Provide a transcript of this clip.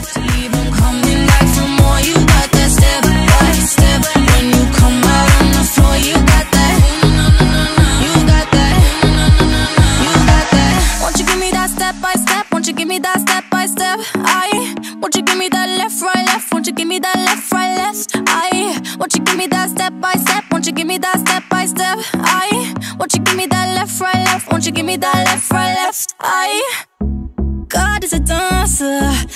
Won't you give me that left, right, left? I, God is a dancer.